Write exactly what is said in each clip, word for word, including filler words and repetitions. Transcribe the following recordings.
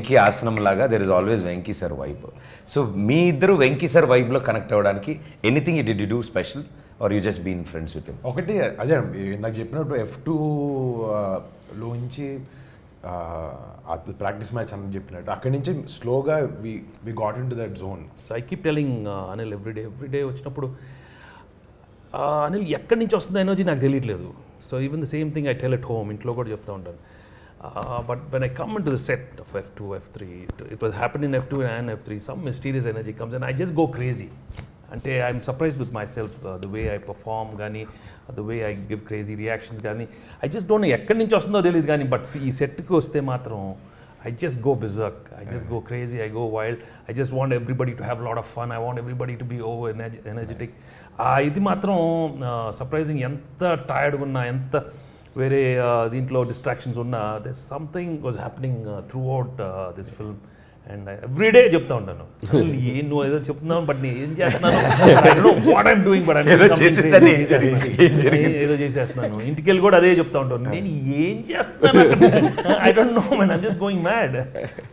Venki Asanam laga, there is always Venki Sir vibe. So, me iddaru Venki Sir vibe lo connect avvadaniki anything did you do special or you just been friends with him? Okay, adhe inda cheppinattu F two lo unchi the practice match ani cheppinattu akkadi nunchi slow ga we we got into that zone. So I keep telling uh, Anil every day every day vachinappudu uh, Anil ekkadi nunchi vastunda energy naaku teliyaledu. So even the same thing I tell at home intlo kuda chepta untanu. Uh, but when I come into the set of F two, F three, it, it was happening in F two and F three, some mysterious energy comes and I just go crazy. And I'm surprised with myself, uh, the way I perform, gani, uh, the way I give crazy reactions. Gani. I just don't know, gani, but see, set I just go berserk, I just go crazy, I go wild. I just want everybody to have a lot of fun, I want everybody to be over energetic. I uh, surprising, yanta tired unna, yanta. Where uh, the intlo distractions unna, there's something was happening uh, throughout uh, this film, and I, every day chepta untanu. I know edo cheptunnanu, but nee em chestunnanu, I don't know what I'm doing, but I'm doing something. Edo chesestunnanu. Intikelu kuda adhe chepta untanu. Nenu em chestunnanu? I don't know, man. I'm just going mad.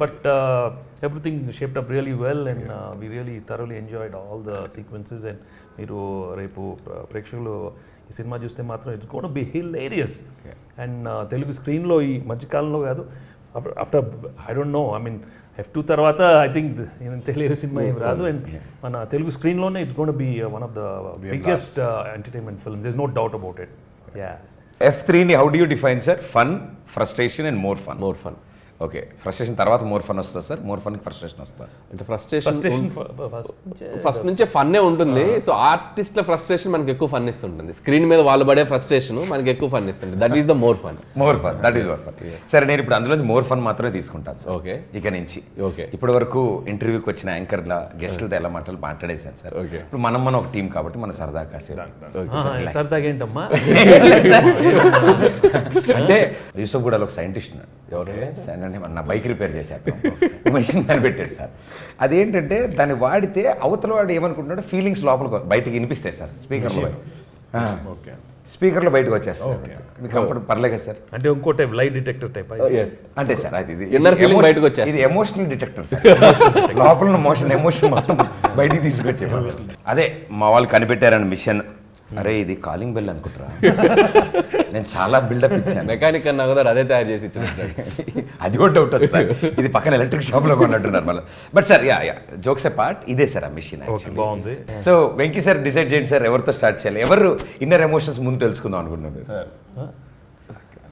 But uh, everything shaped up really well, and uh, we really thoroughly enjoyed all the sequences. And meeru repu prekshulu. It's going to be hilarious. Yeah. And uh, Telugu screen lo ee madhyakallo gaadu after I don't know, I mean F two tarvata I think the, you know, hilarious cinema em raadu and on yeah. uh, Telugu screen lone it's going to be uh, one of the biggest uh, entertainment films. There's no doubt about it. Okay. Yeah. F three ni how do you define, sir? Fun, frustration and more fun. More fun. Okay, frustration tarvata more fun ostha sir, more fun ki frustration ostha ante frustration frustration first nunche fun e untundi. So artist la frustration manaku ekku fun istundi, screen meeda vaallu bade frustration manaku ekku fun istundi, that is the more fun. More fun, that is what fun. Sir nenu ippudu andulo more fun maatrame teeskuntaanu sir. Okay, ika nunchi okay ippudu varaku interview ki vachina anchor la guest la ela maatlalu maatladesaru sir. Okay, ippudu manam manam oka team kabatti mana sarada kaase okay sarada ga entamma ante Yusuf Gudal oka scientist na evarante నా bike repair చేశాను, machine కనిపెట్టాడు sir. అదేంటంటే దాన్ని వాడితే అవతల వాడు ఏమనుకుంటున్నాడు, feelings లోపలికి బయటకి వినిపిస్తాయి సార్, స్పీకర్లో స్పీకర్లో బయటకు వచ్చేస్తాయి. మీకు కంఫర్ట్ పర్లేదా సార్? అంటే ఇంకో టైప్ లైట్ డిటెక్టర్ టైప్ అంటే సార్, అది ఇది ఎమోషనల్ డిటెక్టర్ సార్, లోపల మోషన్ ఎమోషన్ మొత్తం బయటికి తీసుకొచ్చే. అదే మా వాళ్ళు కనిపెట్టారని మిషన్, అరే ఇది కాలింగ్ బెల్ అనుకుంటారా, నేను చాలా బిల్డప్ ఇచ్చాను, మెకానిక్ అన్నా కదా అదే తయారు చేసి ఇచ్చాను, అది కూడా డౌట్ వస్తుంది, ఇది పక్కన ఎలక్ట్రిక్ షాప్లో కొన్నట్టున్నారు మళ్ళీ. But sir yeah yeah jokes a part, ఇదే సార్ ఆ మిషన్. బాగుంది. సో వెంకీ సార్ డిసైడ్ చేయండి సార్, ఎవరితో స్టార్ట్ చేయాలి, ఎవరు ఇన్నర్ ఎమోషన్స్ ముందు తెలుసుకుందాం అనుకుంటున్నారు సార్?